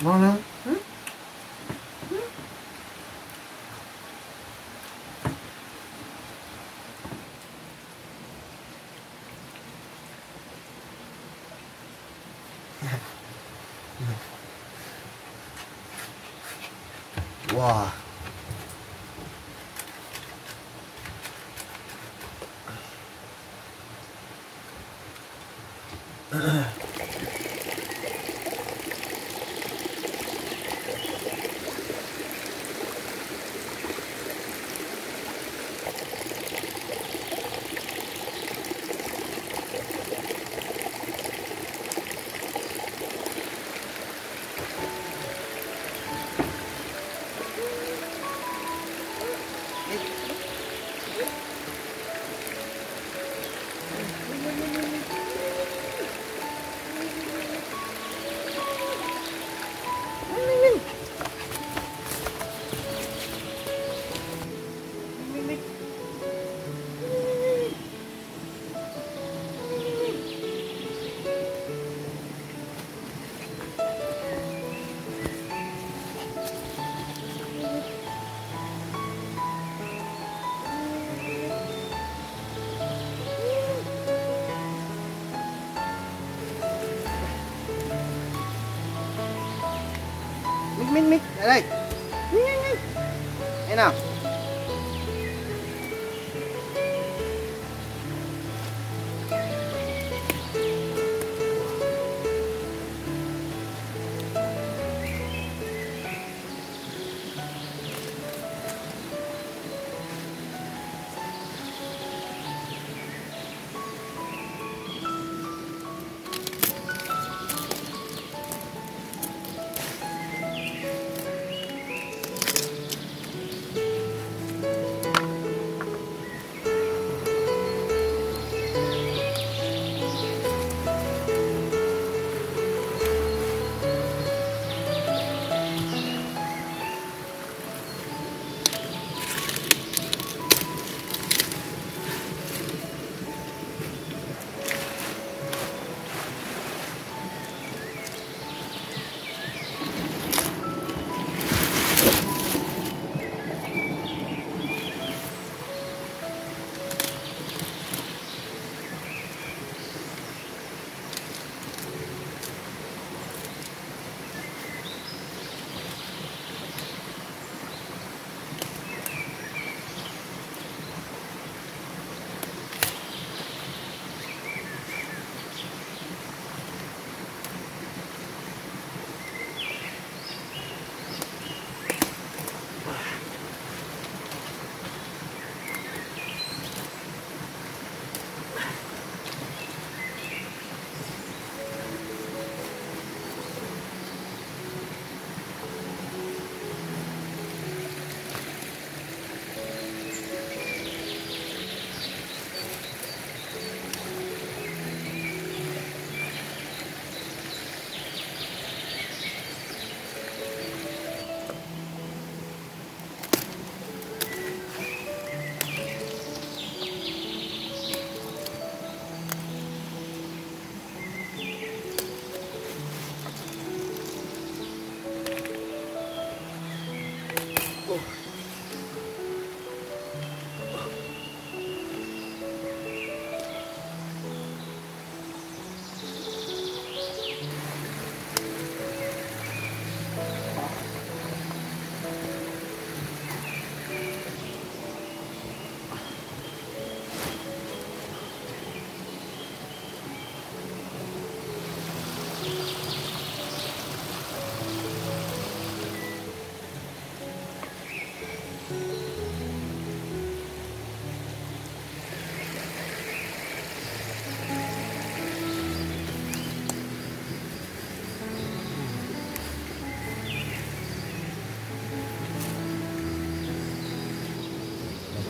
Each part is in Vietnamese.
Mama. Wow. Mít ở đây. Thế nào?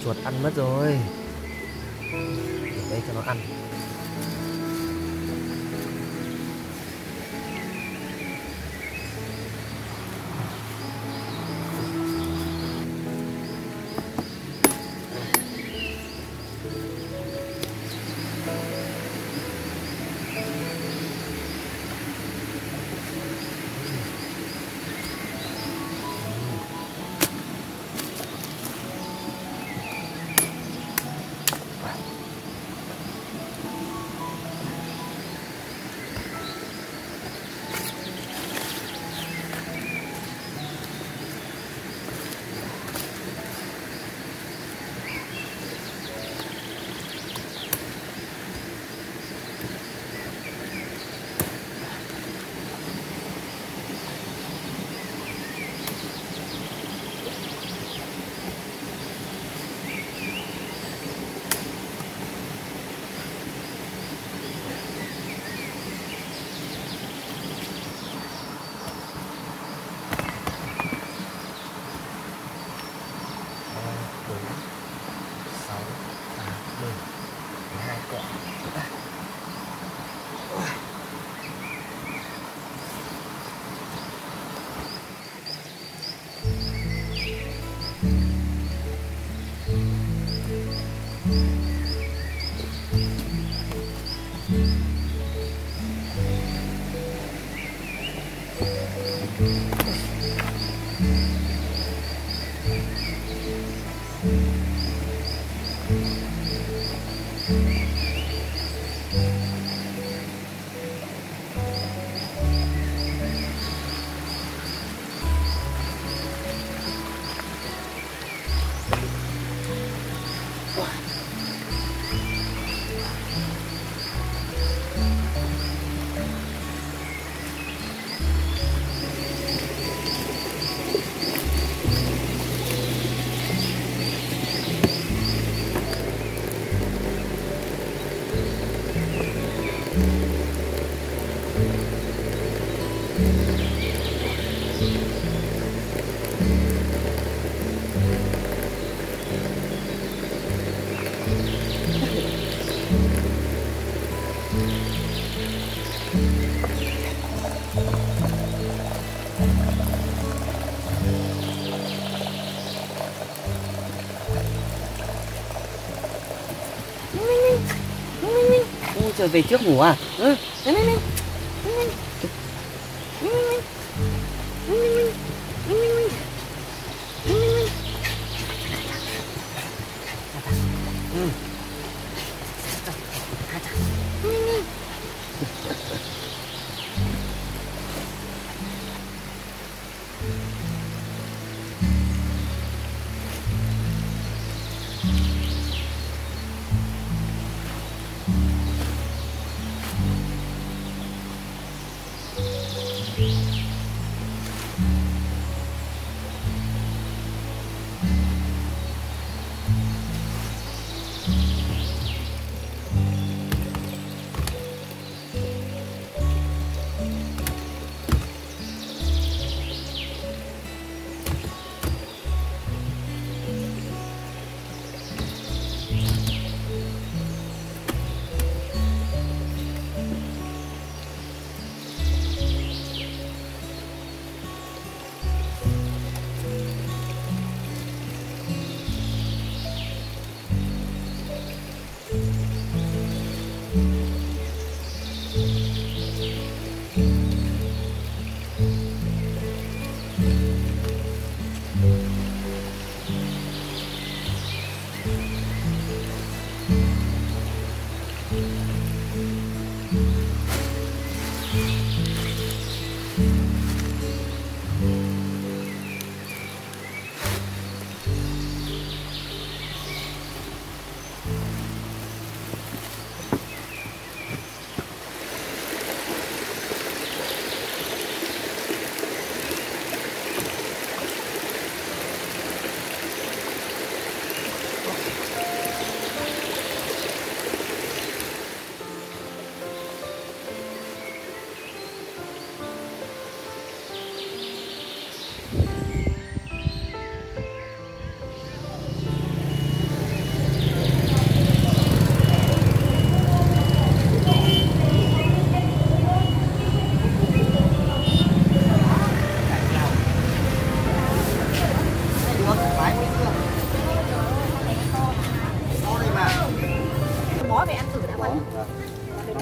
chuột ăn mất rồi. Để đây cho nó ăn. Trời về trước ngủ à? Ừ.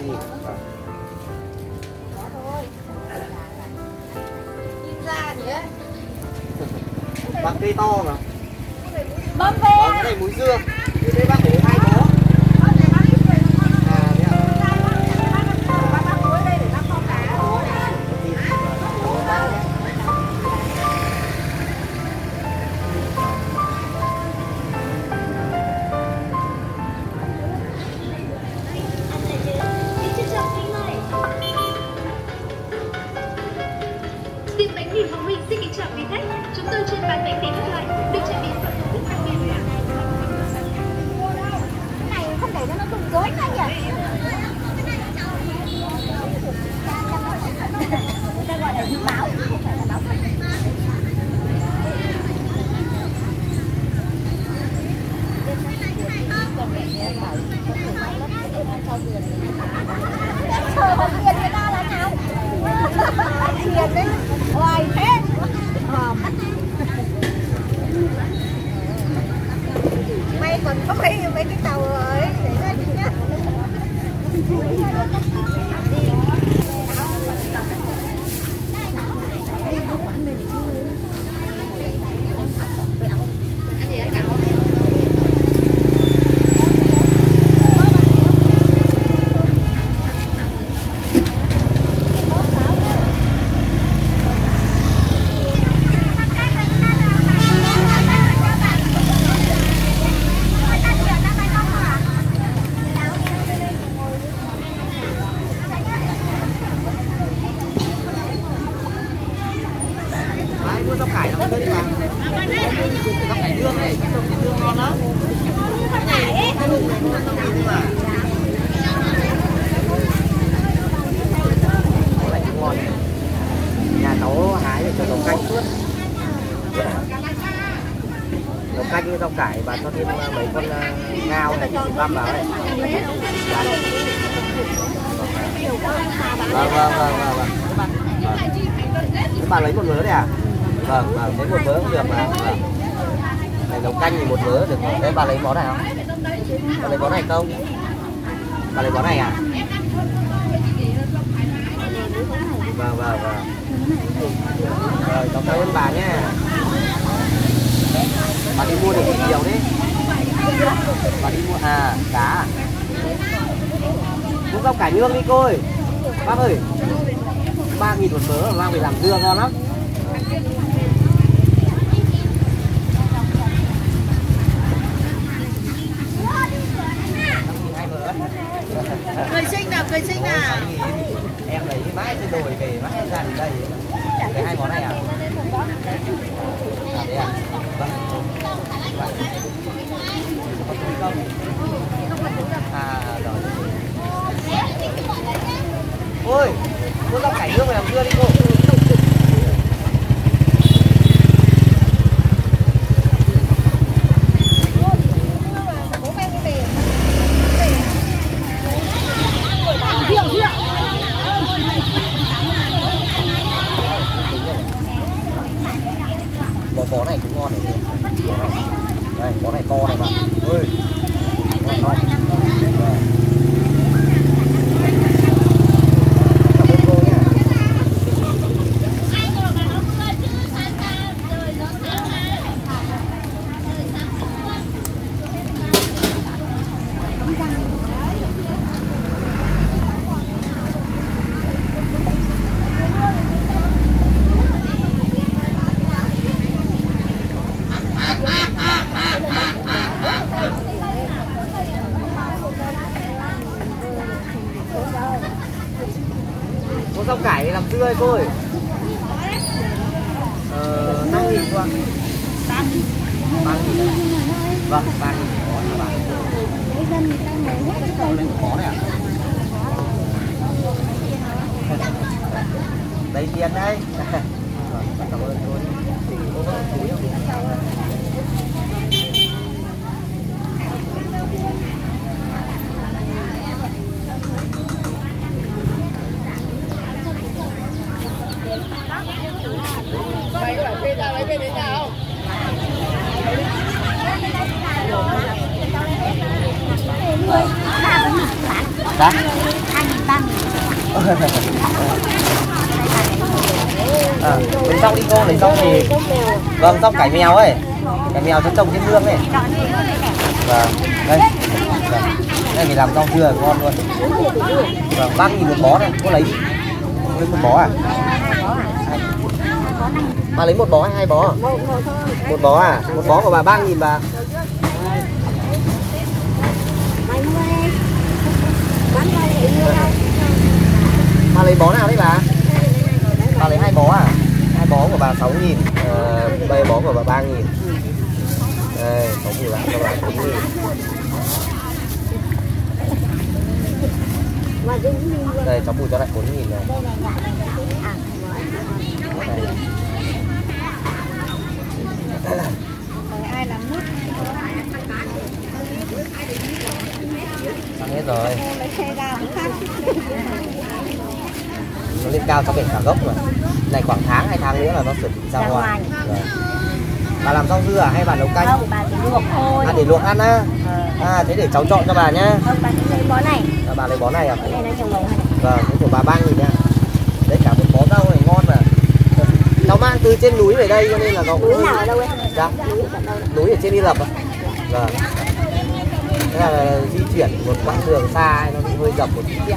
gì? Bác cây to mà. Bấm về. Cái này múi dương. Cái này bác cũng hay có. À thế ạ. Bác tối đây để bác kho cá. Xin bánh mì Hồng Minh xin kính chào quý khách. Chúng tôi chuyên bán bánh mì các loại được chuẩn bị sẵn rất đặc biệt. Cái này không để cho nó tung rối nữa nhỉ? Người ta gọi là dự báo, không phải là báo phận. Trời ơi, tiền người ta là nào? Tiền đấy, hoài thế. May còn có mấy cái tàu ấy để ra đi nhá. Canh rau cải và cho thêm mấy con ngao này băm vào đây. Vâng. Các bạn lấy một mớ đấy à? Vâng, lấy một mớ cũng được mà. Này rau canh thì một mớ được. Đấy, bà lấy món này không? Bà lấy món này không? Bà lấy món này à? Vâng. Rồi, cảm ơn bà nhé. Bà đi mua được nhiều đấy. Bà đi mua à cá. Cũng rau cải nương đi cô ơi. Bác ơi, 3.000 một mớ mang về làm dưa ngon lắm. Cười xinh à. Em lấy mãi trên đồi về mãi ra đến đây. Cái hai món này à? Đây à? Ôi, cô rau cải nương về làm dưa đi cô. Bó này cũng ngon này. Đây, bó này to này bạn. Ôi. Ngon. Rau cải làm dưa cô ơi. 5.000 qua. 3.000. Vâng, 3.000 có nha bạn. Đấy tiền đấy. Cảm ơn cô. Đã. À, lấy rau đi cô, lấy rau thì vâng, rau cải mèo ấy, cải mèo cho trồng trên nương ấy. Vâng, đây, đây mình làm rau dưa ngon luôn. Vâng, 3.000 một bó này, cô lấy một bó à? Bà lấy một bó hay hai bó à? Một bó à? Một bó của bà 3.000 bà. Bà lấy bó nào đấy bà? Bà lấy hai bó à? Hai bó của bà 6.000, ba bó của bà 3.000. Đây, 6.000 bạn cho bà 9.000. Đây, cháu Bùi cho lại 4.000 này. Xong hết rồi. Nó lên cao cho biển cả gốc rồi. Này khoảng tháng, 2 tháng nữa là nó chuẩn bị ra ngoài. Bà làm rau dưa à hay bà nấu canh? Không, bà chỉ luộc thôi. À, để luộc ăn á. À, thế để cháu chọn cho bà nhá. Không, bà lấy bó này. À, bà lấy bó này à? Cái này nó trồng màu này. Vâng, cái của bà 3.000 nha. Đấy, cả một bó rau này ngon mà. Cháu mang từ trên núi về đây cho nên là nó cũng... Núi nào ở đâu em? Dạ. Núi ở trên Yên Lập ạ. Vâng. Thế là di chuyển một quãng đường xa nó hơi dập một tí.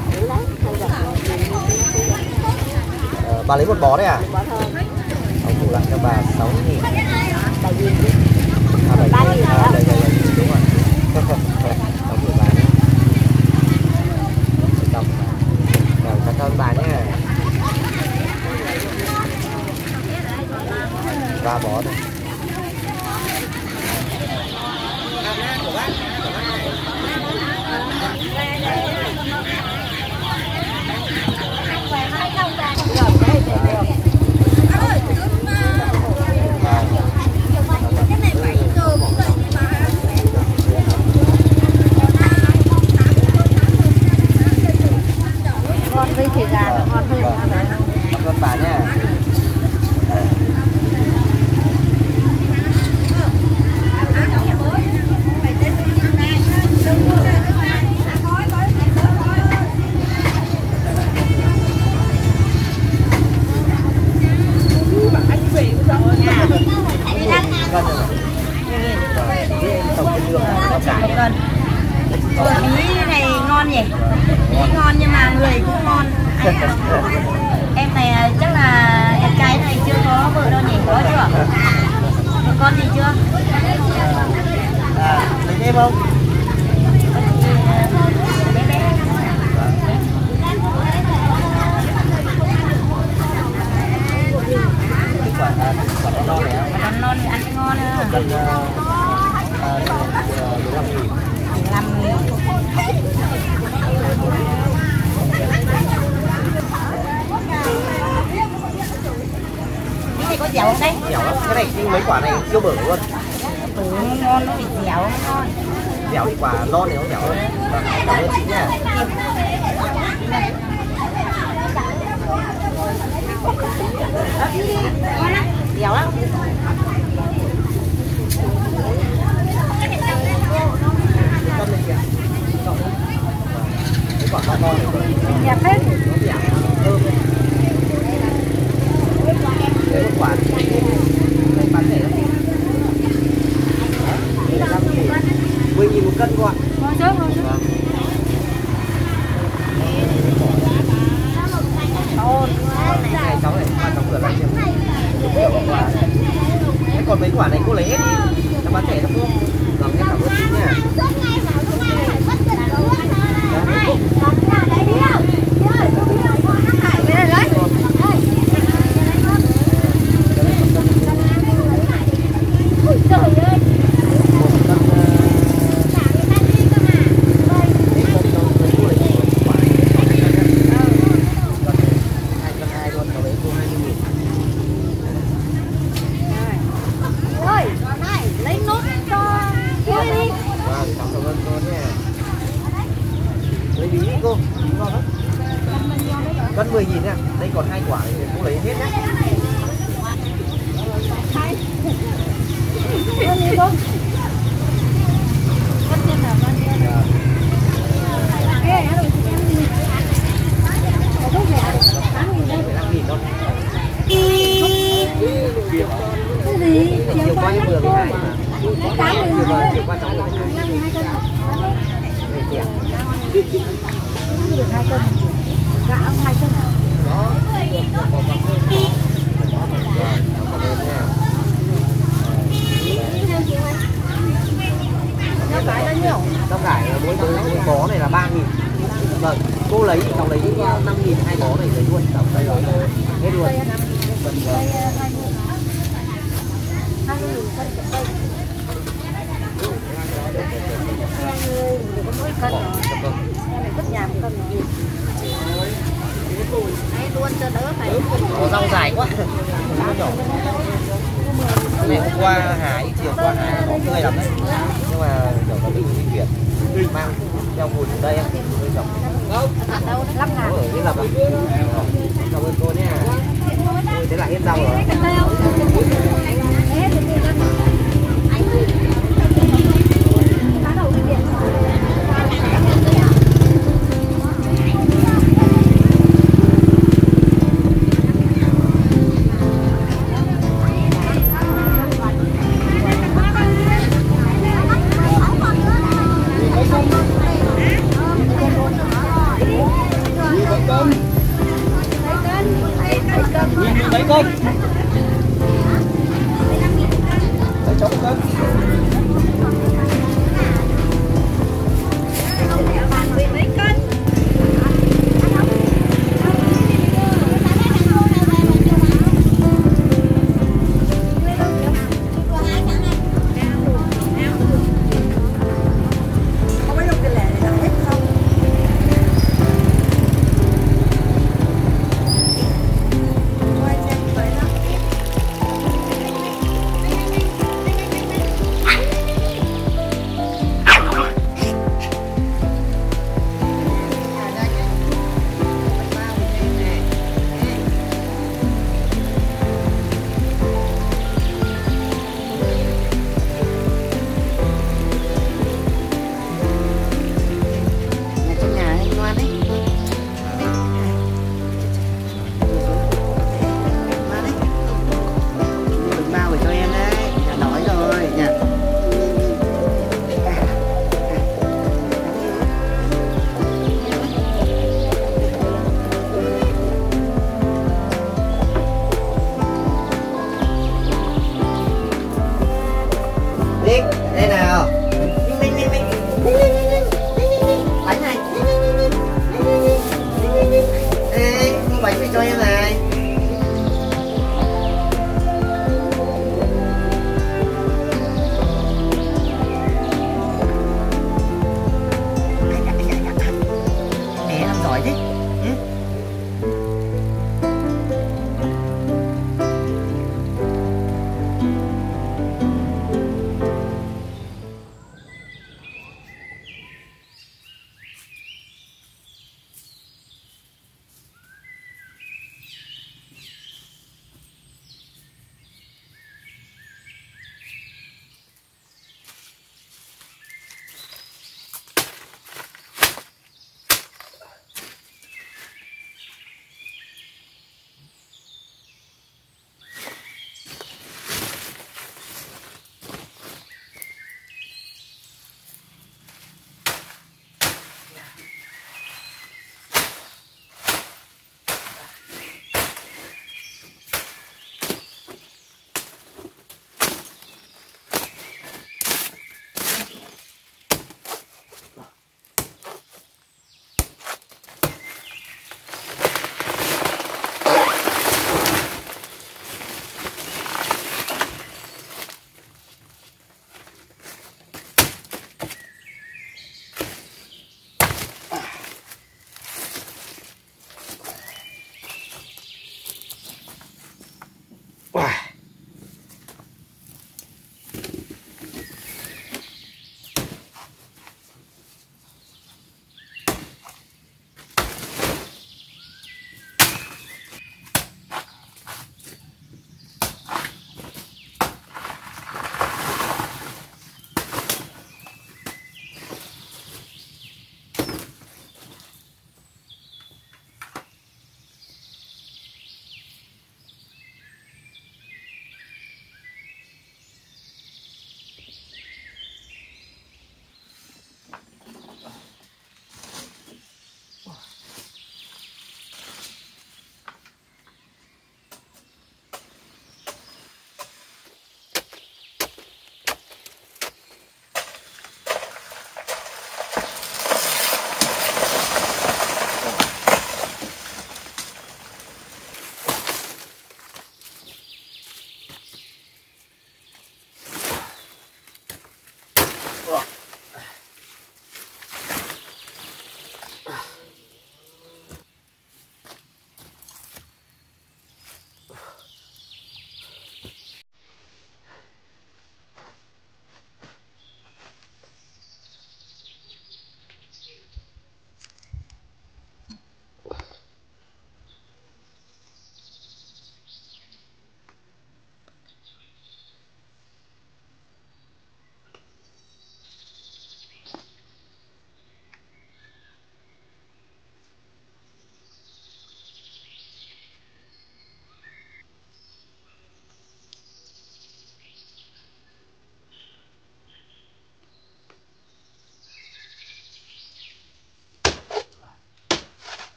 Bà lấy một bó đấy à? Bó thôi. Cháu bù lại cho bà 6.000. À, 3.000 à? Đây, đúng rồi. Cháu bù bà nhé. Cháu cảm ơn bà nhé. 3 bó thôi. Em này chắc là em cái này chưa có vợ đâu nhỉ, có chưa? Một con gì chưa? À, lấy em không? Ăn non thì ăn ngon à. 15.000. Cái này có dẻo không đấy? Dẻo lắm, cái này nhưng mấy quả này siêu bở luôn. Bở ngon, nó bị dẻo, ngon. Dẻo thì quả non thì nó dẻo hơn. Cảm ơn chị nha. Ngon lắm, dẻo lắm. Cái quả non này dẻo hết. Nó dẻo, thơm lên. Đây một quả bán rẻ lắm. 10.000 một cân cô ạ. Này cháu này, bà cháu cửa lại xem. Thế còn mấy quả này cô lấy hết đi. Cháu bán rẻ lắm cô. Làm hết cả bớt tí nha. Cân 10.000 nha, đây còn 2 quả thì cô lấy hết nhé. điều quan trọng là hai cân gạo 2 cân đó. Nó cái nó nhiều. Nó cải mỗi bó này là 3.000. Vâng, cô lấy cháu lấy 5.000 2 bó này lấy luôn, cháu lấy hết luôn. Có rau dài quá. Cái này hôm qua Hải, chiều qua Hải có người lắm đấy. Nhưng mà kiểu có bị di chuyển mang theo mùi ở đây em. Tôi chồng đâu, lắp hàng. Ở Yên Lập à? Cảm ơn cô nha. Thế là hết rau rồi.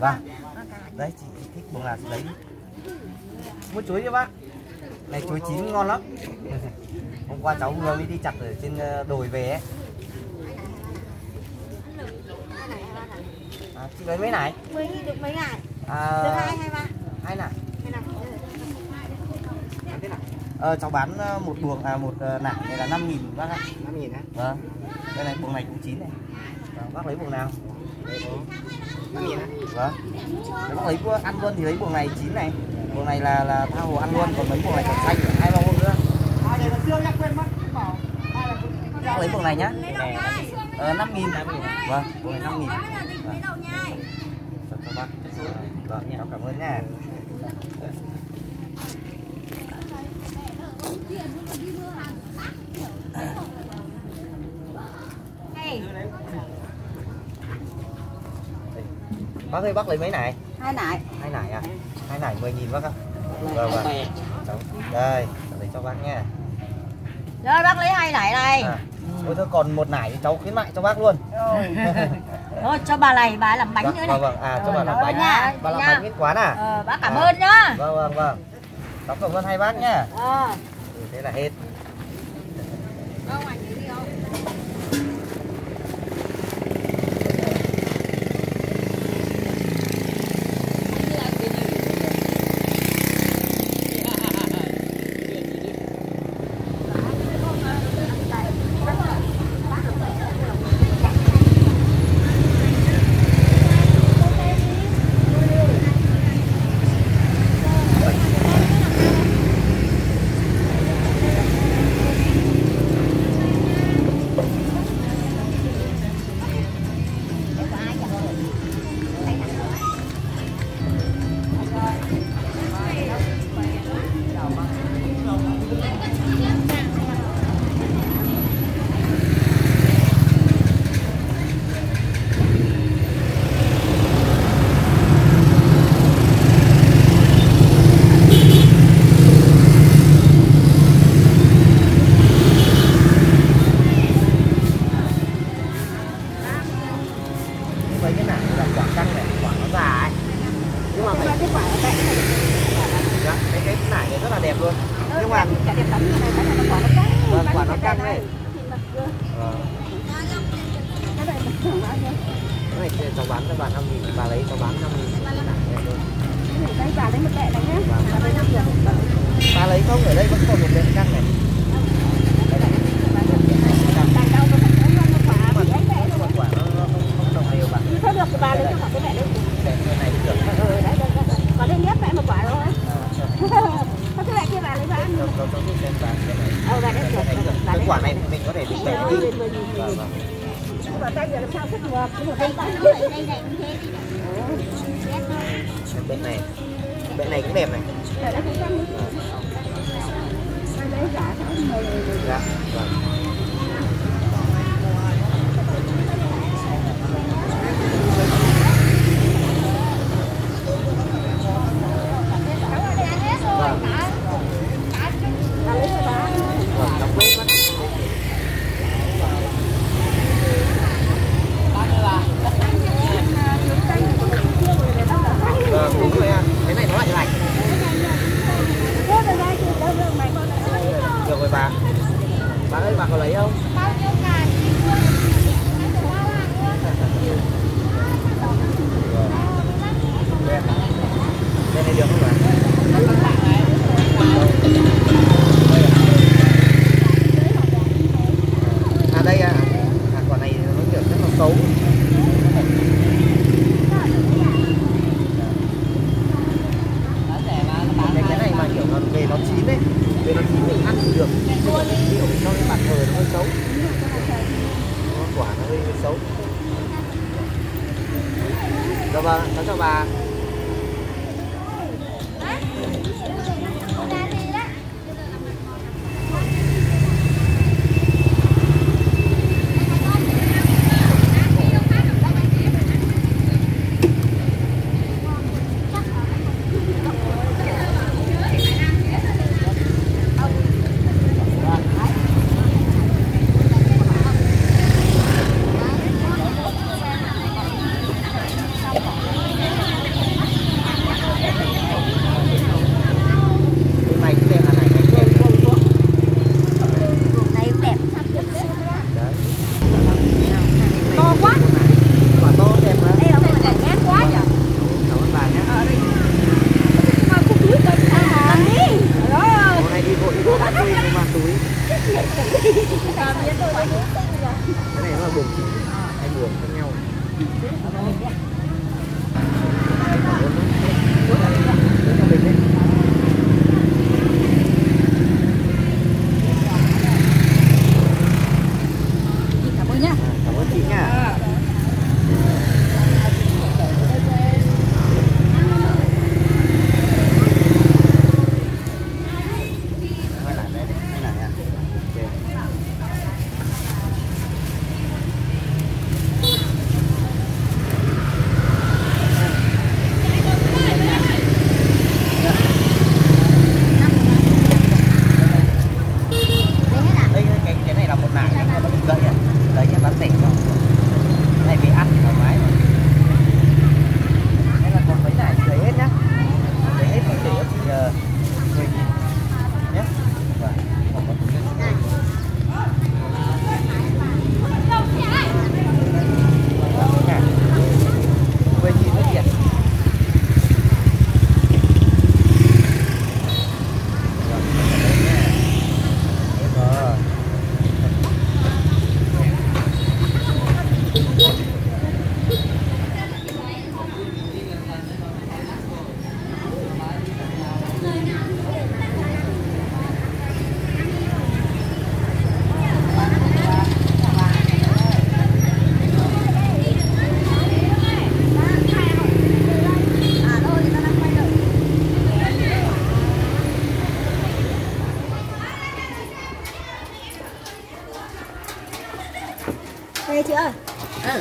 Vâng. Đấy, chị thích buồng lạc đấy. Mua chuối cho bác. Này chuối chín ngon lắm. Hôm qua cháu vừa mới đi chặt ở trên đồi về ấy. À, chị lấy mấy nải? Mấy được mấy nải? À, được hai nải. Cháu bán một buồng một nải này là 5.000 bác ạ. 5.000 hả? Vâng. Đây này buồng này cũng chín này. Vâng, bác lấy buồng nào? Vâng. Nếu bác lấy ăn luôn thì lấy buồng này chín này. Buồng này là tha hồ ăn luôn, còn mấy buồng này còn xanh hai ba hôm nữa. Bác lấy buồng này nhá. 5.000. Vâng, buồng này 5.000. Vâng, cảm ơn nha. Bác ơi, bác lấy mấy nải? Hai nải. Hai nải à? Hai nải 10.000 bác ạ. Vâng ạ. Đây, cháu lấy cho bác nha. Rồi bác lấy hai nải này. À. Ôi thôi còn một nải thì cháu khuyến mại cho bác luôn. Thôi cho bà này, bà làm bánh nữa này. Vâng vâng, à cho bà làm bánh nha. Bà làm bánh ít quán à? Bác cảm ơn nhá. Vâng vâng vâng. Cháu cảm ơn hai bác nhá. Thế là hết. Bà lấy không, ở đây vẫn còn một cái căn này. quả này thì mình có thể bình tĩnh đi. Bên này cũng đẹp này. Dạ, vâng. Bà ơi, bà có lấy không? Bao nhiêu cài? Đây này được không bà? À đây à, quả này nó kiểu rất là xấu. Cái này mà kiểu nó về nó chín đấy, về nó chín mình ăn được. Nó cái mặt trời nó hơi xấu, quả nó hơi xấu. Rồi bà, cháu cho bà. Đây chị ơi. Ừ.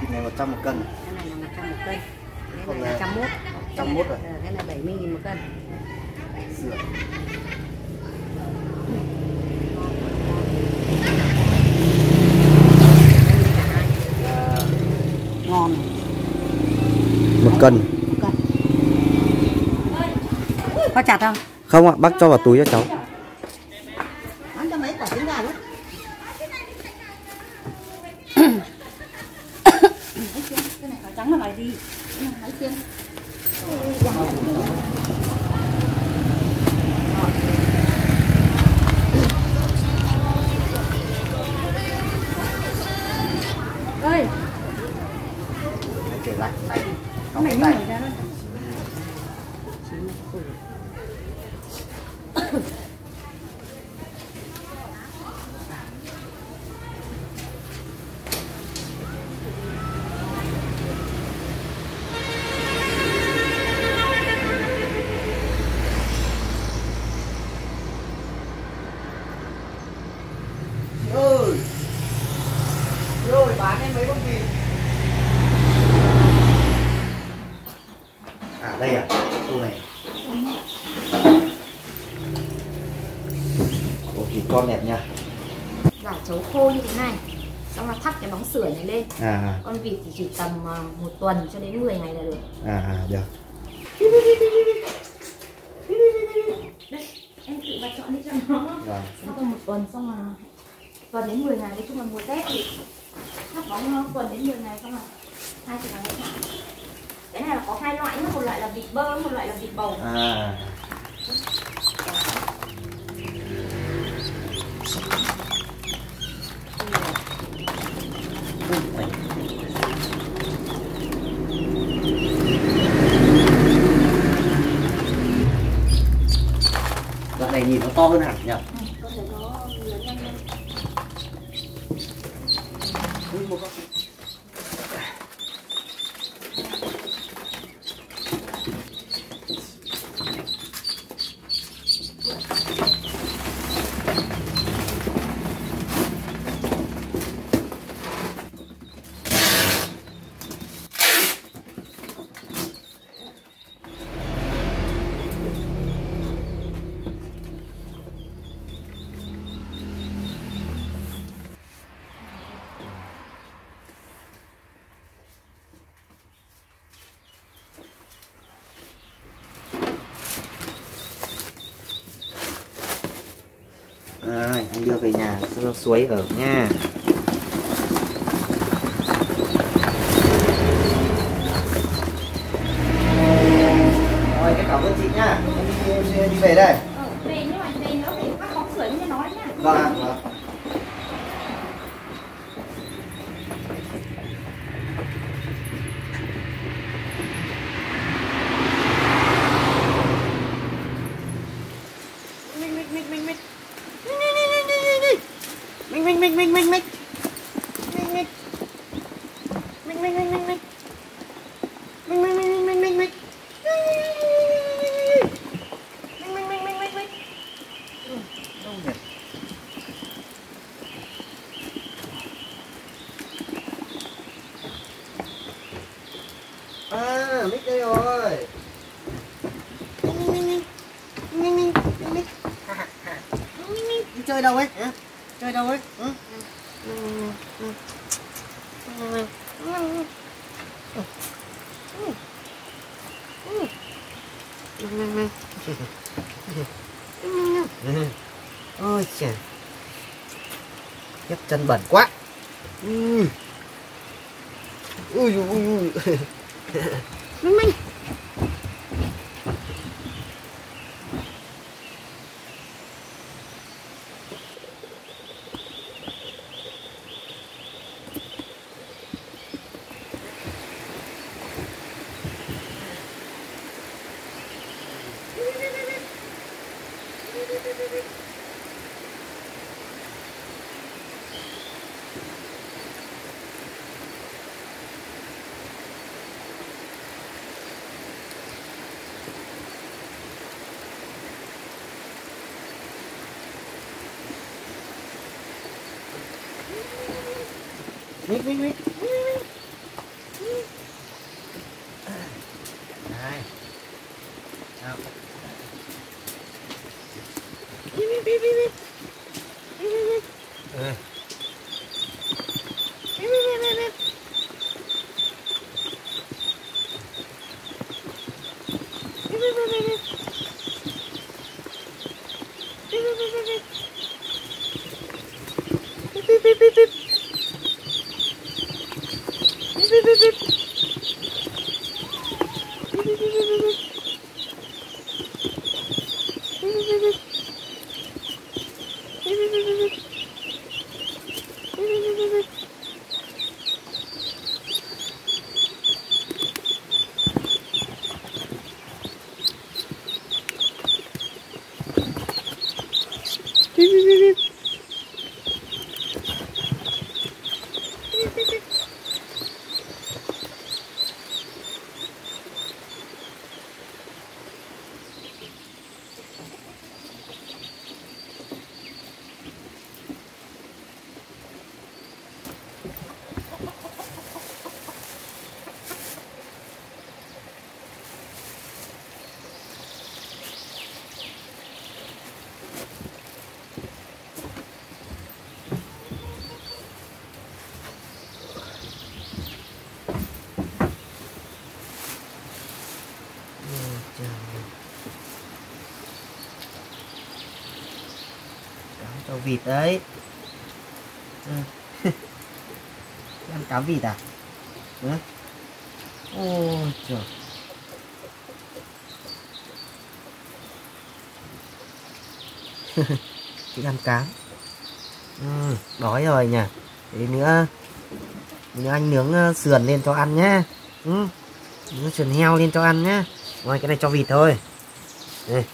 Cái này là 100 một cân. Cái này 100 một cân. Cái này là 100 một cân. Cái này là 101. 101 rồi. Cái này 70.000 một cân. Sửa. Ngon. 1 cân. 1 cân. Có chặt không? Không ạ, bác cho vào túi cho cháu. Vịt con đẹp nha. Giả chấu khô như thế này, xong là thắp cái bóng sưởi này lên. Con vịt thì chỉ tầm 1 tuần cho đến 10 ngày là được. Được. Đây, em tự bà chọn đi cho nó. Sau còn 1 tuần xong là tuần đến 10 ngày, nói chung là mùa Tết thì thắp bóng nó tuần đến 10 ngày xong là 2 cái bóng này. Cái này là có 2 loại nhá, một loại là vịt bơ, một loại là vịt bầu. Đoạn này nhìn nó to hơn hẳn nhỉ? Có thể nó lớn nhanh hơn. Anh đưa về nhà suối ở nha. Rồi, em cảm ơn chị nha. Em đi về đây. Về nhưng mà về nữa thì các bóng suối mới nói nha. Vâng. Mic đây rồi. Mic. Đi chơi đâu ấy? Chơi đâu ấy? Ôi trời, nhấc chân bẩn quá. Ui. Minh Mic. Này. Nào. Cho vịt đấy. Ăn cám vịt à? Ôi trời. Thích ăn cám. Đói rồi nhỉ. Thế nữa mình anh nướng sườn lên cho ăn nhé. Nướng sườn heo lên cho ăn nhé. Ngoài cái này cho vịt thôi. Đây.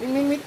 Mít.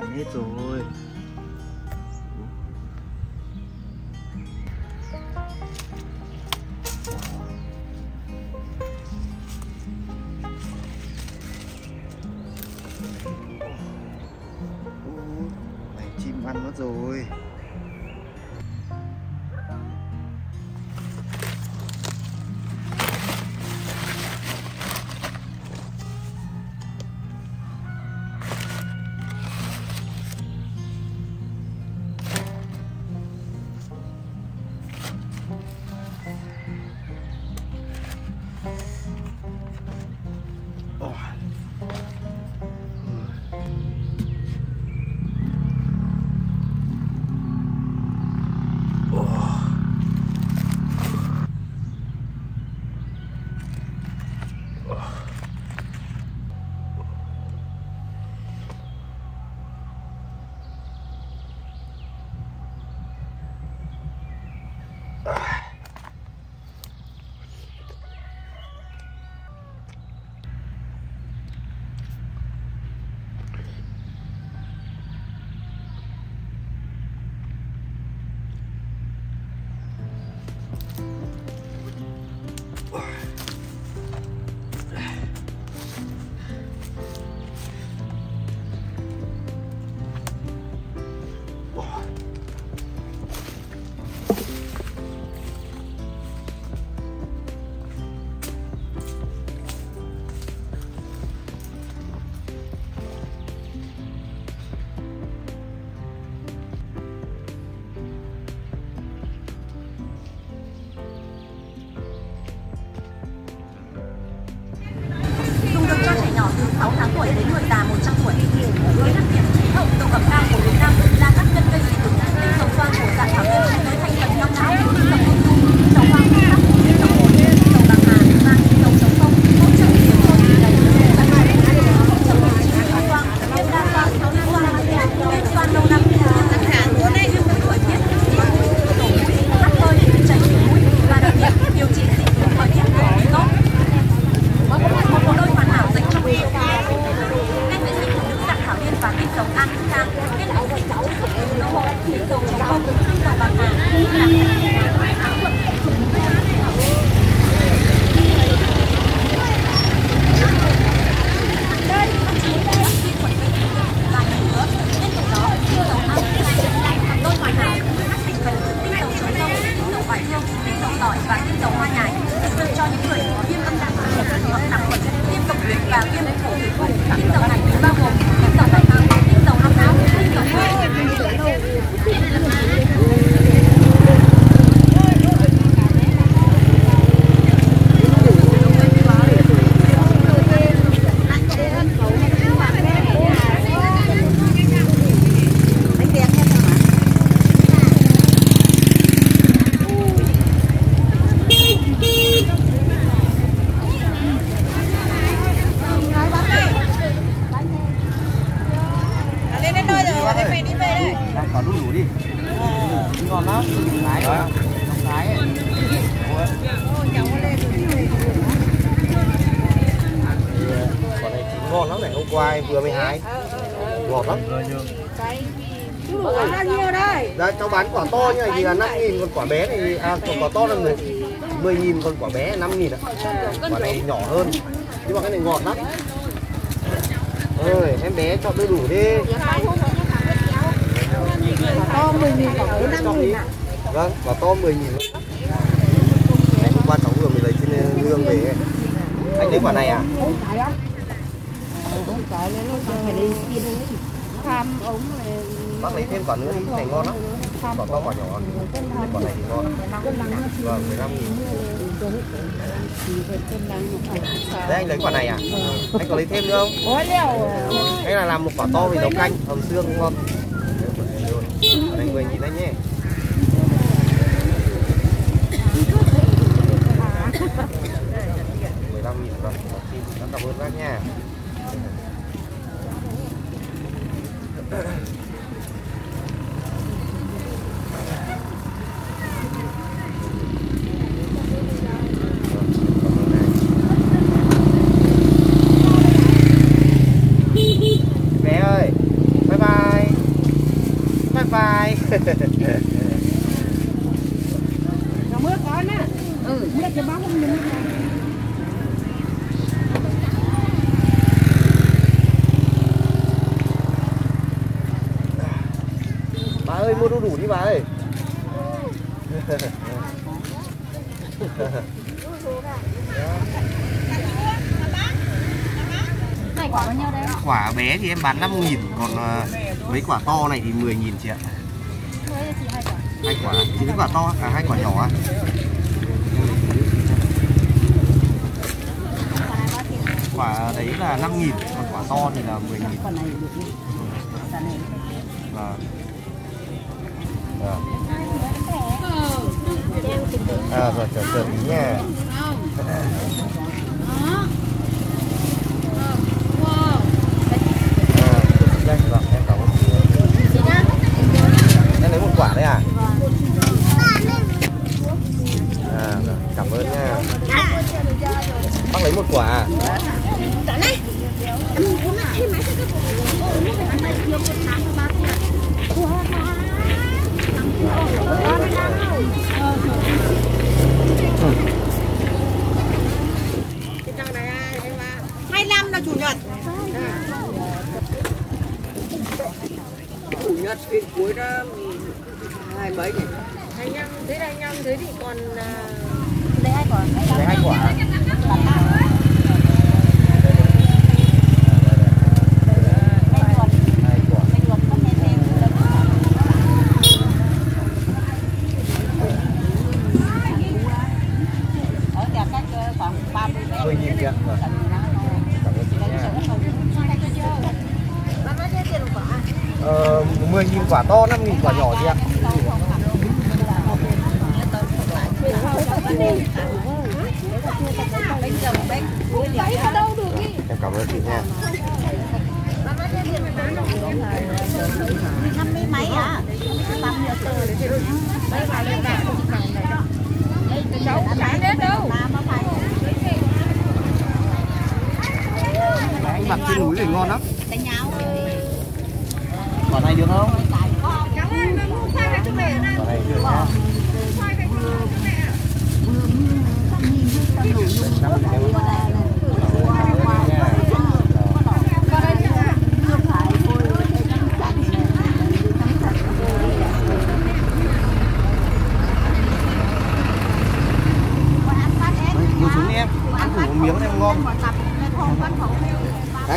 Ảnh hết rồi. Này chim ăn mất rồi. Vừa mới hái ngọt lắm. Đây cháu bán quả to như này thì là 5.000, còn quả bé thì quả to là 10.000, còn quả bé 5.000 ạ. Quả này nhỏ hơn nhưng mà cái này ngọt lắm. Ơi em bé chọn đầy đủ đi. Quả to 10.000, quả bé 5.000 ạ. Vâng, quả to 10.000. Hôm qua cháu vừa mới lấy trên lương về. Anh lấy quả này à? Bác lấy thêm quả nữa đi, này ngon lắm. Quả to quả nhỏ, quả này thì ngon. Vâng, 15.000. Đấy anh lấy quả này à? Anh có lấy thêm nữa không? Hay là làm một quả to thì nấu canh, hầm xương ngon. Đây người nhìn anh nhé. Bà ơi mua đu đủ đi bà ơi. Quả bé thì em bán 5.000, còn mấy quả to này thì 10.000 chị ạ. Hai quả, chỉ cái quả to à, hai quả nhỏ à? Quả đấy là 5.000, còn quả to thì là 10.000. À rồi chờ tí nha. Em lấy một quả đấy à? À rồi, cảm ơn nha. Bác lấy một quả à? Bên cuối đó hai mấy nhỉ? 25, thế 25 thế thì còn lấy 2 quả. Lấy 2 quả. Quả to 5.000, quả nhỏ chị ạ. Em cảm ơn chị nha. Anh mặc trên núi thì ngon lắm. Quả này được không?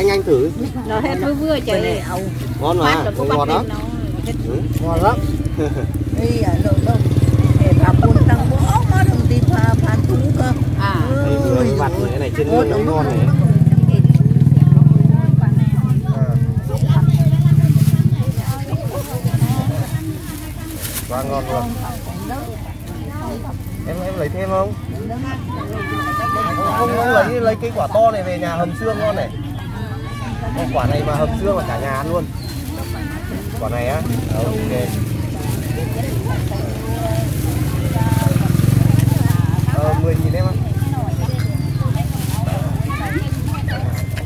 Anh thử. Nó hết vừa vừa trời. Ngon mà, ngon lắm. Ngon lắm. Đi ở đâu đâu để bà buôn tăng bố mà đừng tìm phá thú cơ. À, ơi, vặt cái này trên ngon ngon này. Quá ngon luôn. Em lấy thêm không? Không lấy cái quả to này về nhà hầm xương ngon này. Cái quả này mà hầm xương là cả nhà ăn luôn. Quả này á. Ok. $10.000 em ạ.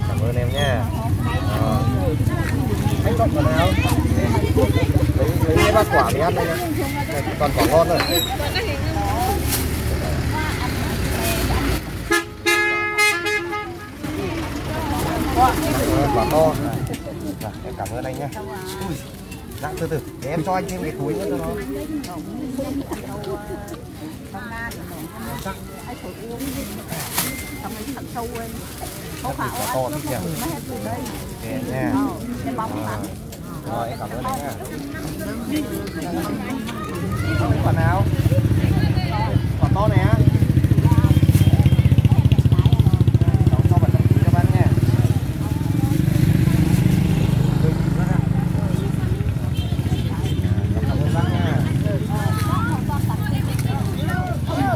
Cảm ơn em nha. Anh chọn quả nào? Lấy cái bát quả để ăn đây nha. Toàn quả ngon rồi. Quả to. Em cảm ơn anh nha. Dạ, từ từ, để em cho anh thêm cái túi nữa cho nó. Quả to lắm kìa. Kìa nha. Rồi, em cảm ơn anh nha. Quả nào? Quả to này á.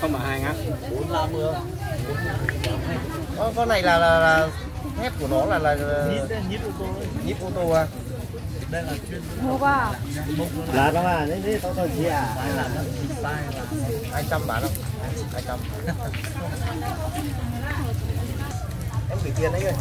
Không mà hai ngắt. Con này là thép của nó là nhíp ô tô à? Đây là chuyên qua. Là các bạn đấy, tao toàn gì à? 200 bán không? 200. Em gửi tiền đấy rồi.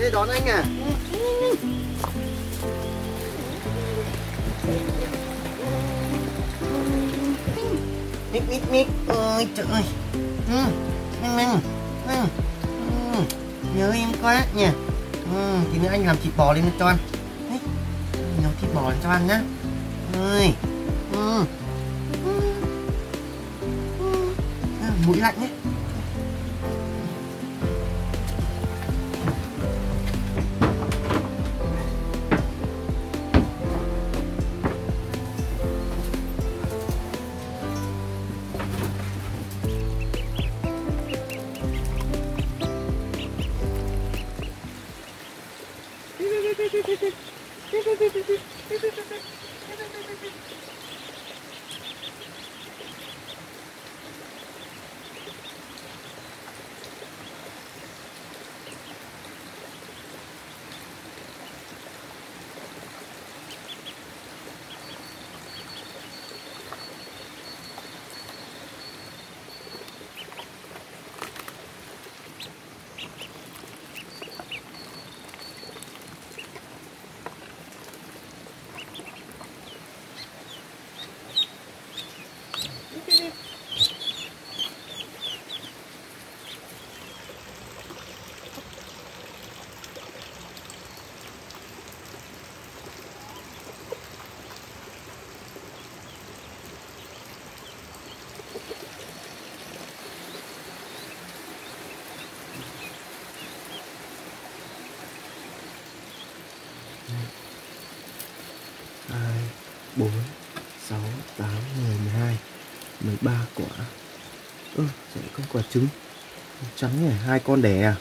Đây đón anh à. Mít mít mít. Ôi trời ơi. Nhớ em quá nhỉ. Thì nữa anh làm thịt bò lên cho ăn. Làm thịt bò lên cho ăn nhá. Ơi. Mũi lạnh đấy. Ba quả. Sẽ không quả trứng trắng nhỉ, hai con đẻ à?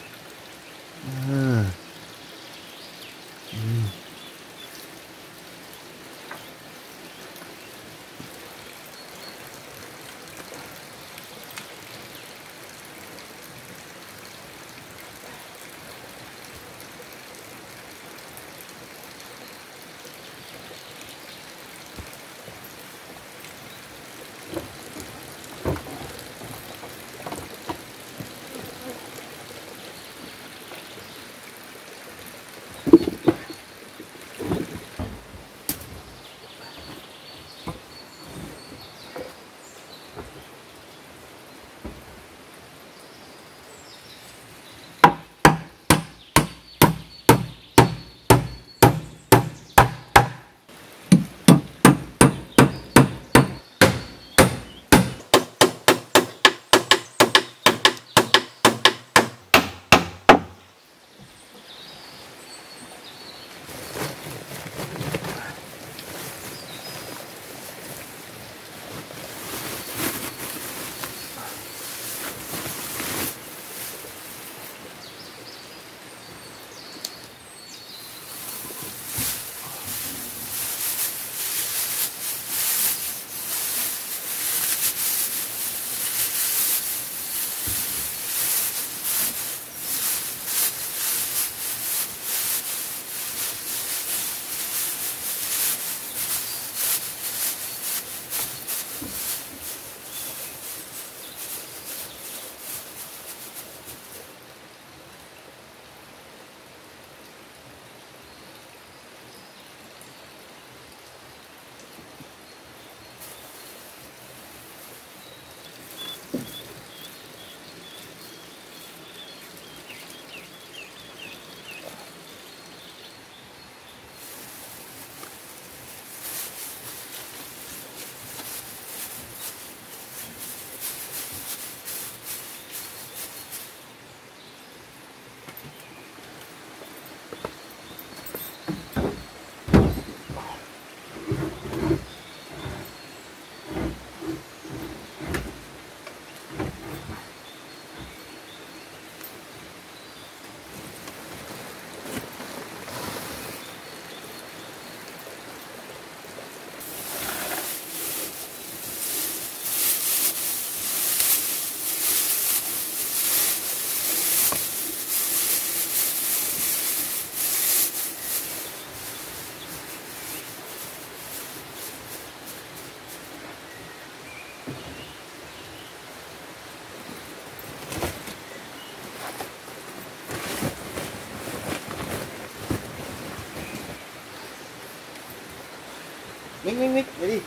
Mít mít mít, để đi.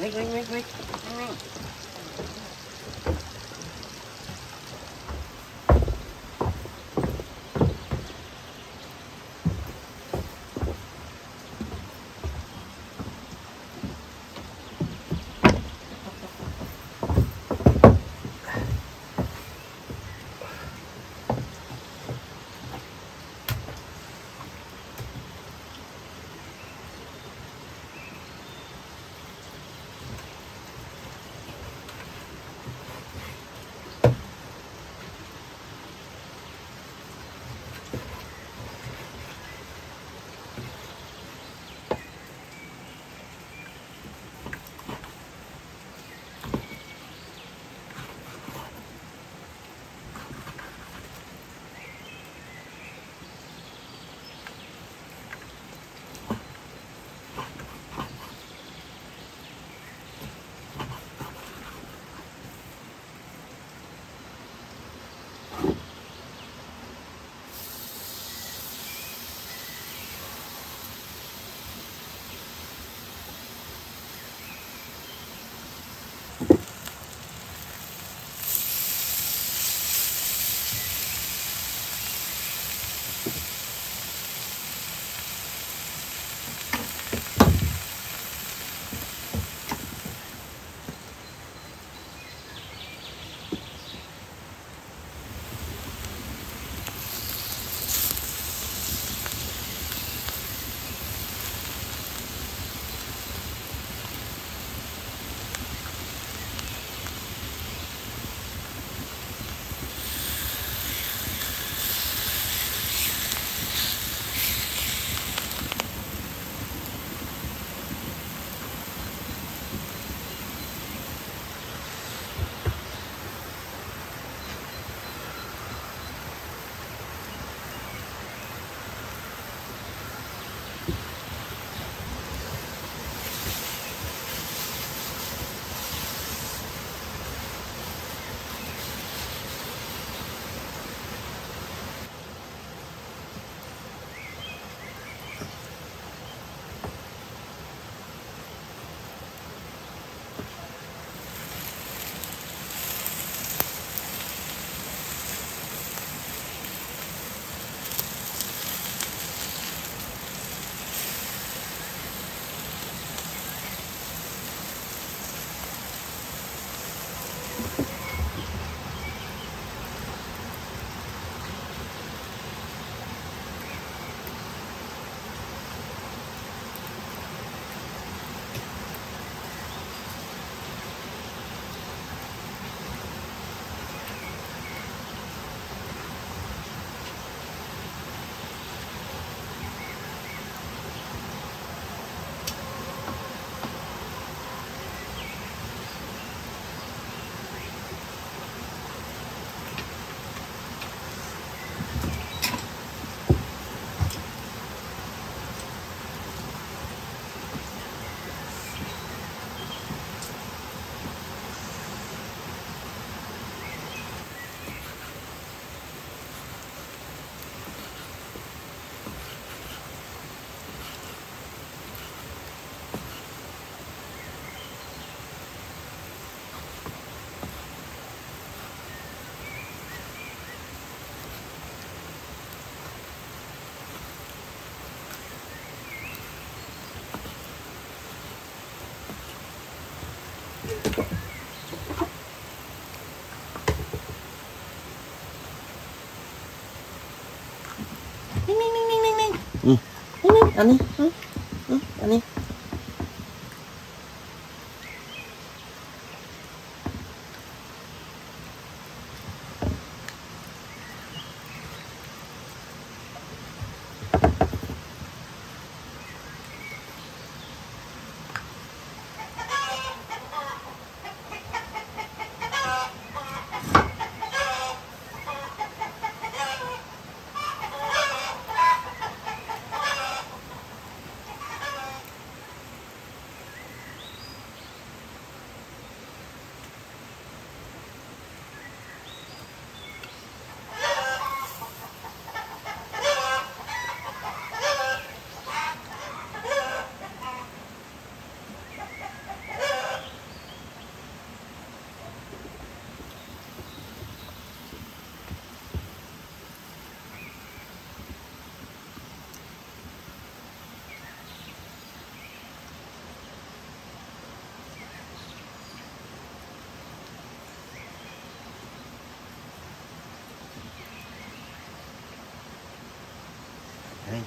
Make, make, make, make. อันนี้อันนี้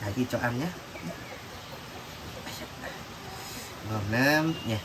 Thả kia cho ăn nhé, ngon lắm nha.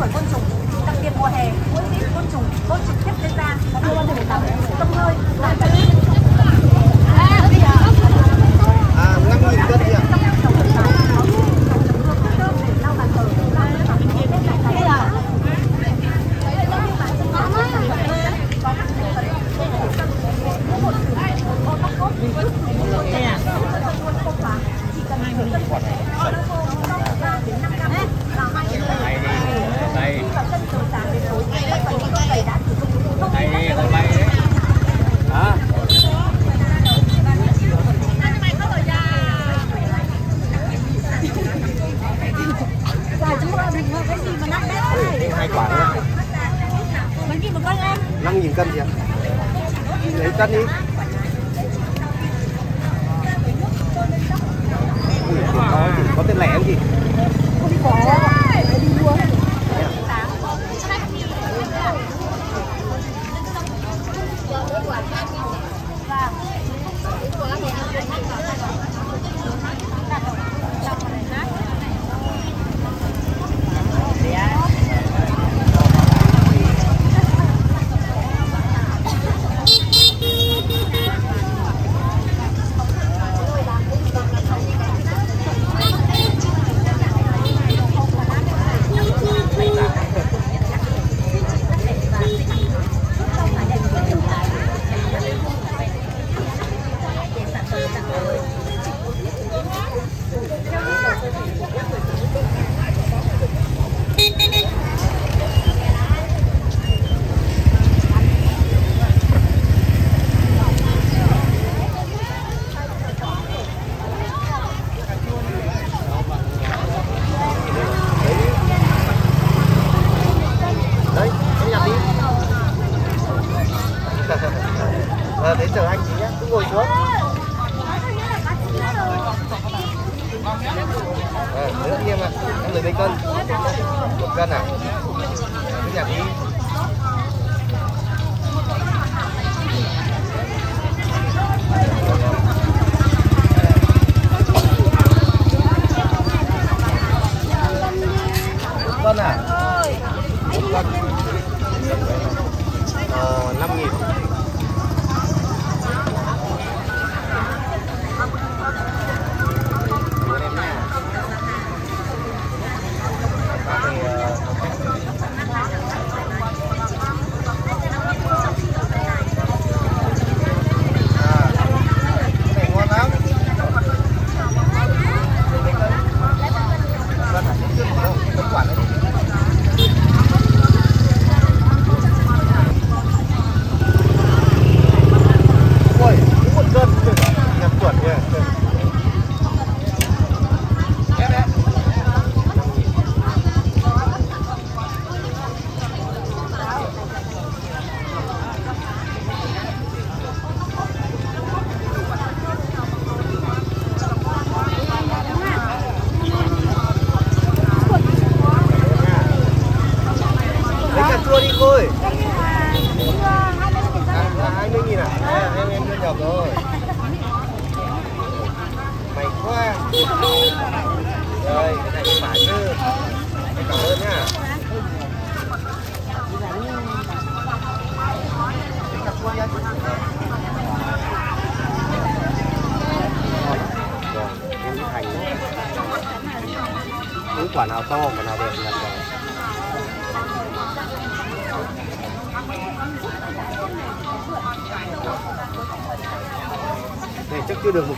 đuổi côn trùng, đặc biệt mùa hè mỗi khi côn trùng tiếp lên da có liên quan đến tắm, tông hơi, giảm cân. Cân đi. Có tiền lẻ không chị? Không có. Đi mua. Để chờ anh chị nhé, cứ ngồi xuống. Nữa em ạ, em lấy mấy cân? 1 cân à? Cứ nhặt đi. Cân à? 1 cân. 5.000. Quả nào to, quả nào đẹp nhặt vào. Này chắc chưa được 1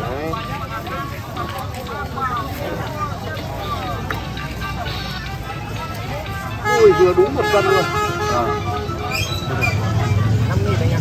Đấy. Ui vừa đúng 1 cân luôn. À. 5.000 anh ạ.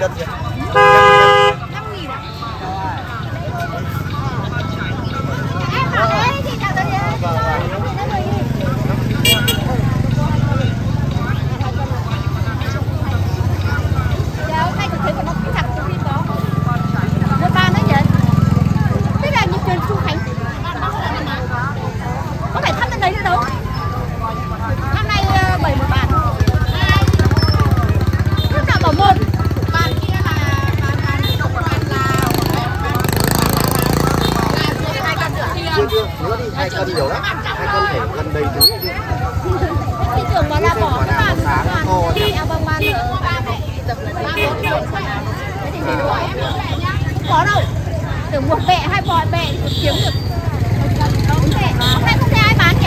Cân nhỉ? là bỏ cái bàn cô đi bằng bàn tập lần 3 thế thì đủ em lại nhá. Có đâu. Tưởng một bẹ hai bò bẹ kiếm được. Không bẹ. Hôm nay không thấy ai bán nhỉ?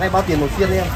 Này bao tiền một phiên đi em?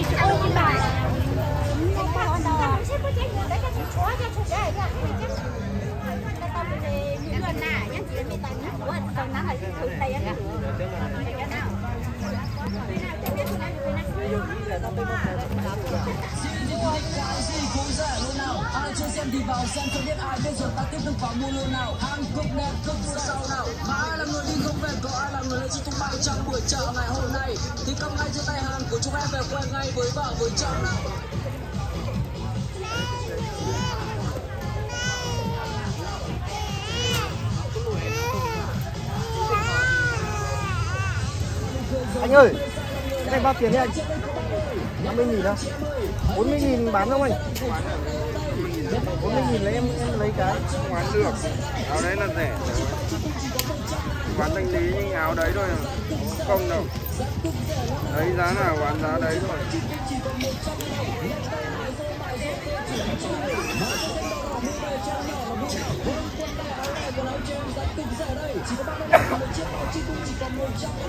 哎呀！ Ai chưa xem thì vào xem cho biết ai biết rồi ta tiếp tục vào mua luôn nào. Hàng cực đẹp cực vô sau nào. Mà ai là người đi không về, có ai là người lấy cho chúng bạn trong buổi chợ ngày hôm nay thì cầm ngay trên tay hàng của chúng em về quay ngay với vợ với chồng nào. Anh ơi, cái này bao tiền đấy anh? 50.000 à? 40.000 bán không anh? 40.000 lấy em lấy cái. Không bán được, áo đấy là rẻ. Bán thanh lý nhưng áo đấy thôi, không đâu. Đấy giá nào bán giá đấy thôi.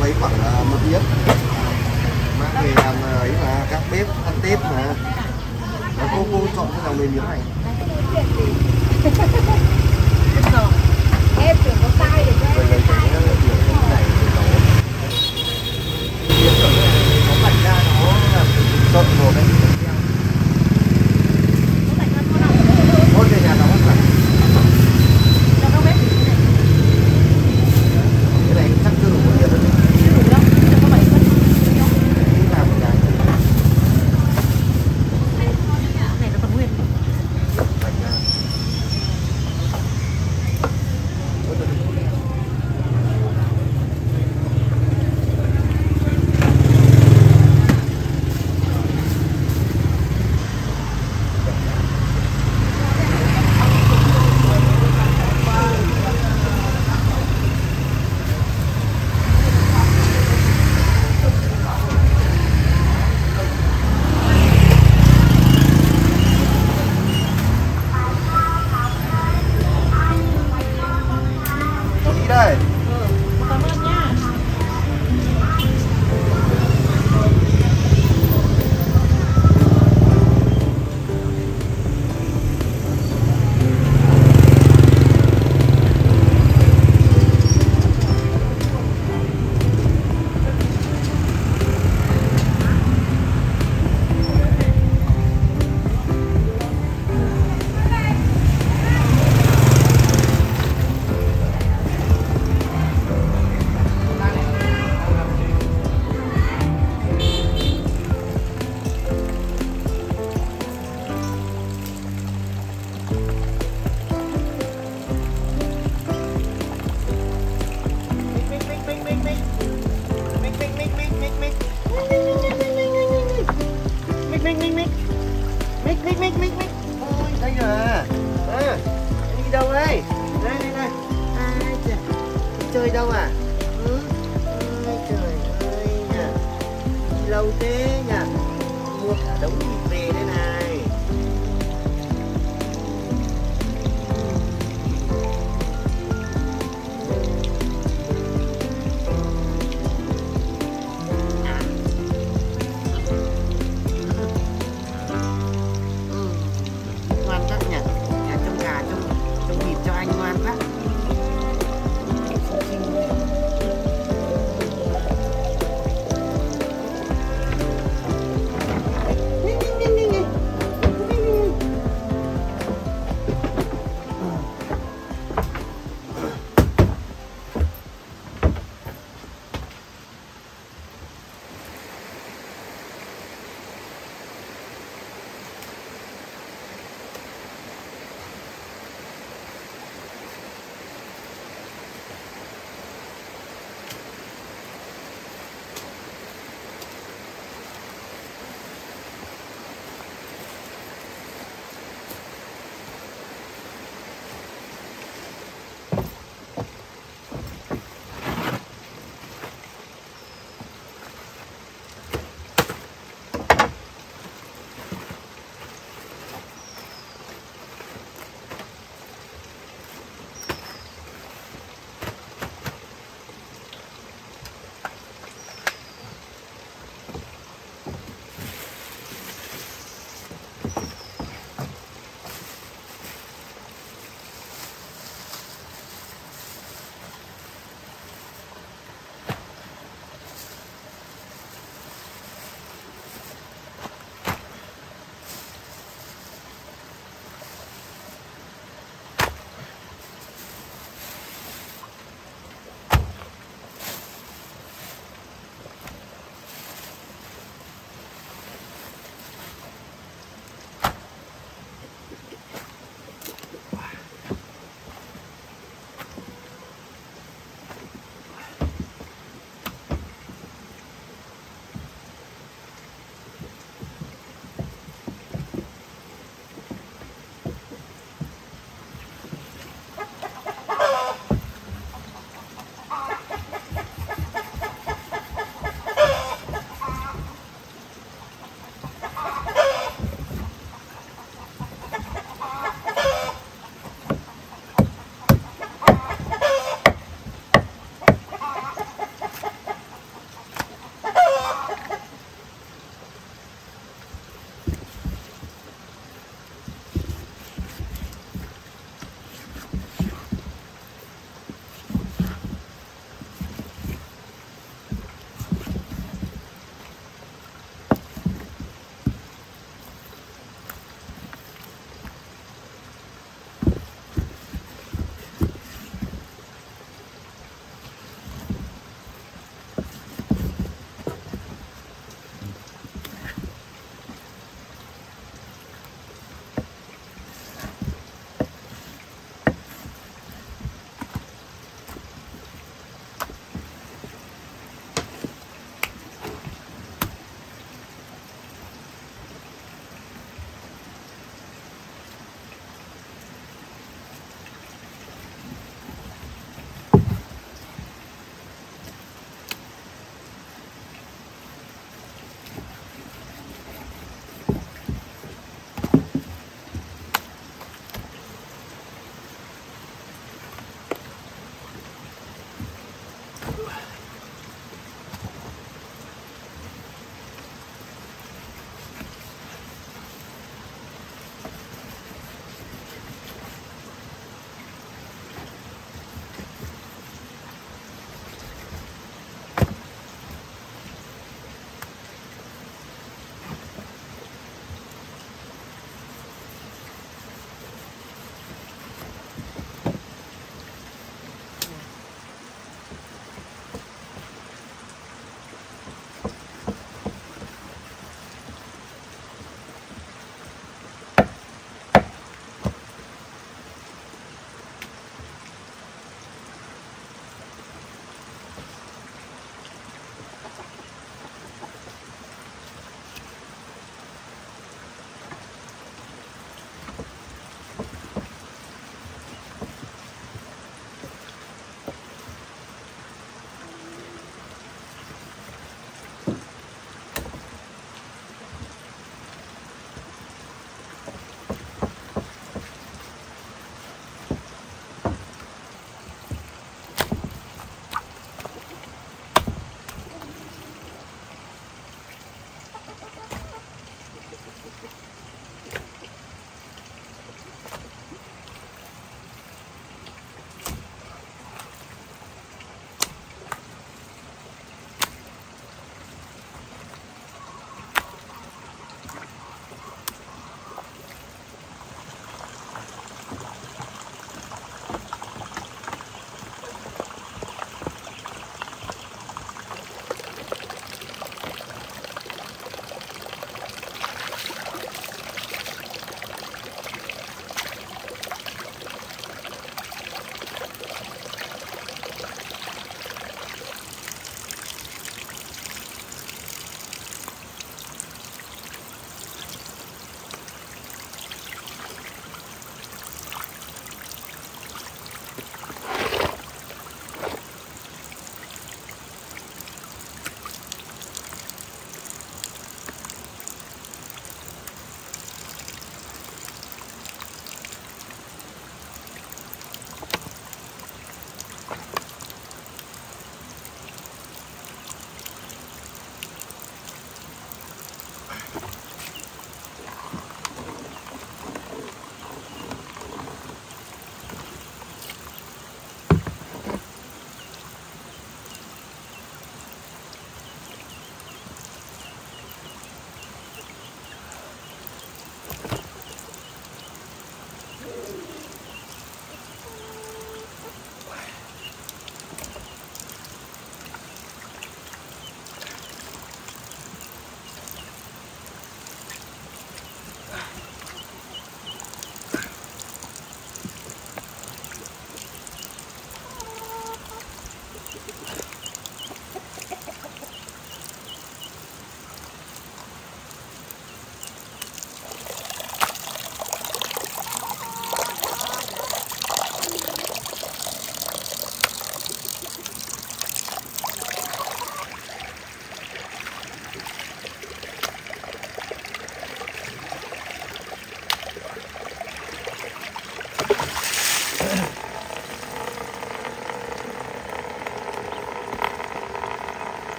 lấy khoảng 1 yết mang về làm ấy mà các bếp ăn Tết mà. Cô chọn cho dòng mềm miếng này. Em tưởng có sai rồi đấy. Nó bật ra nó là sợn rồi đấy. Chơi đâu à? Ôi trời ơi nha. Lâu thế nha. Mua cả đống thịt về đây này. Ngoan quá nhỉ. Nhà trông gà trông thịt cho anh ngoan quá. Ding ding ding.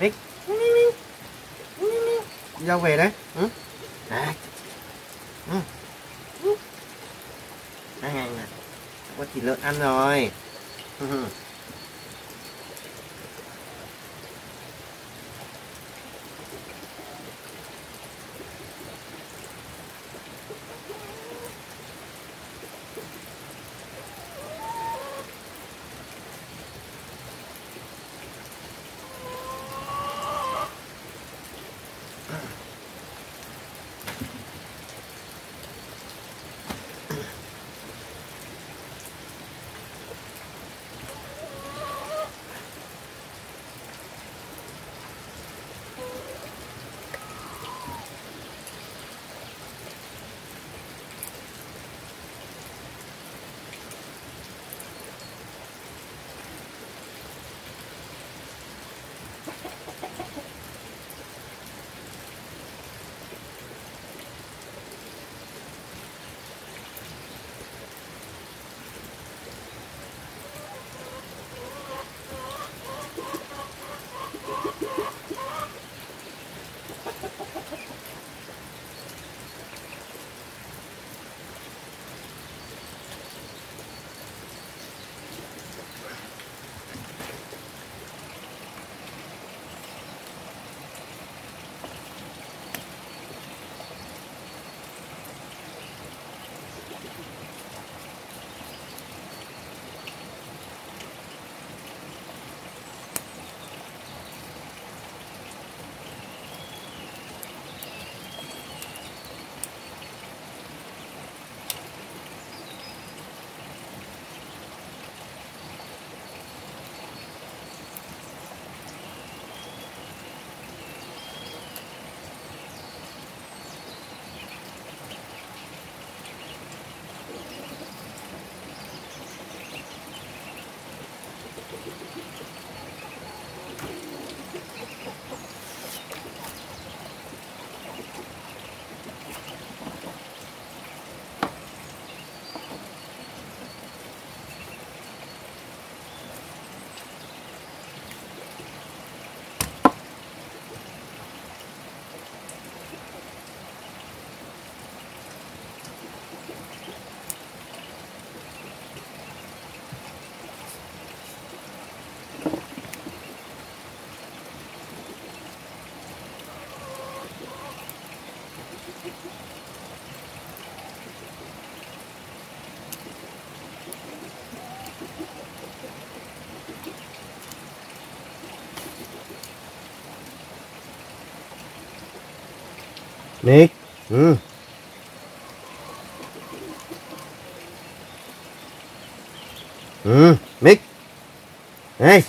Mít giao về đấy. Đây. Đây hàng này có thịt lợn ăn rồi. Nè. Mít. Này.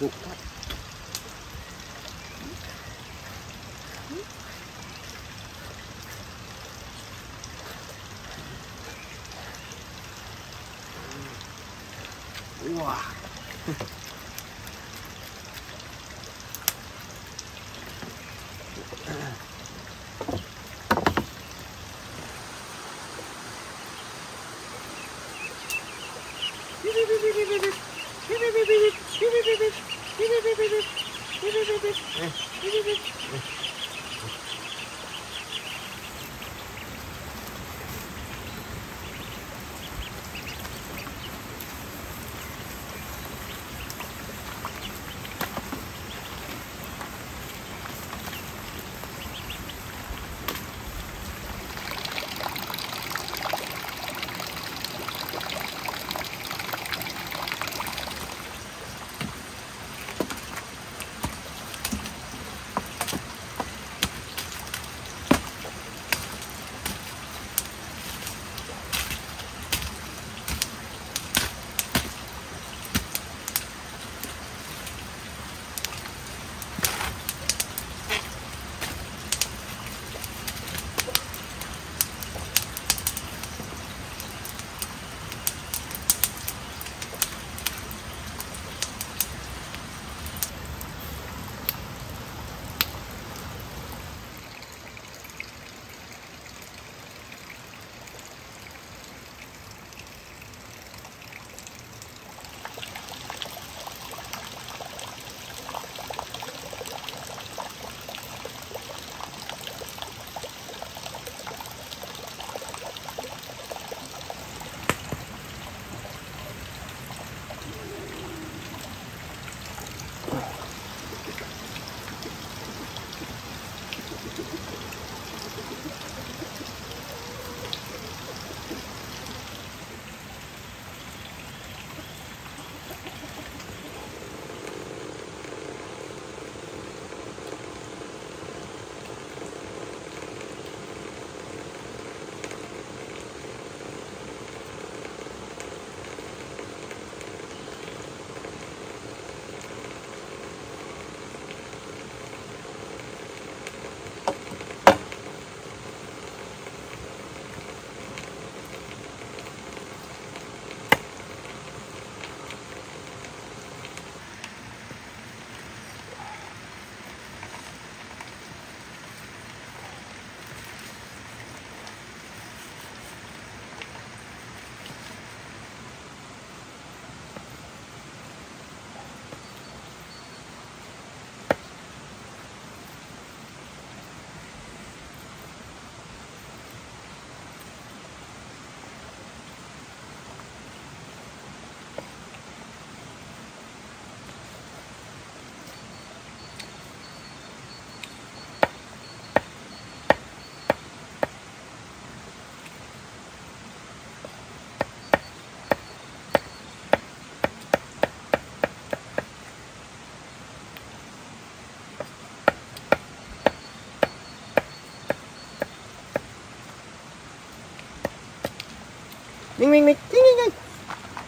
Vụ quá. Wow.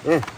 Mình.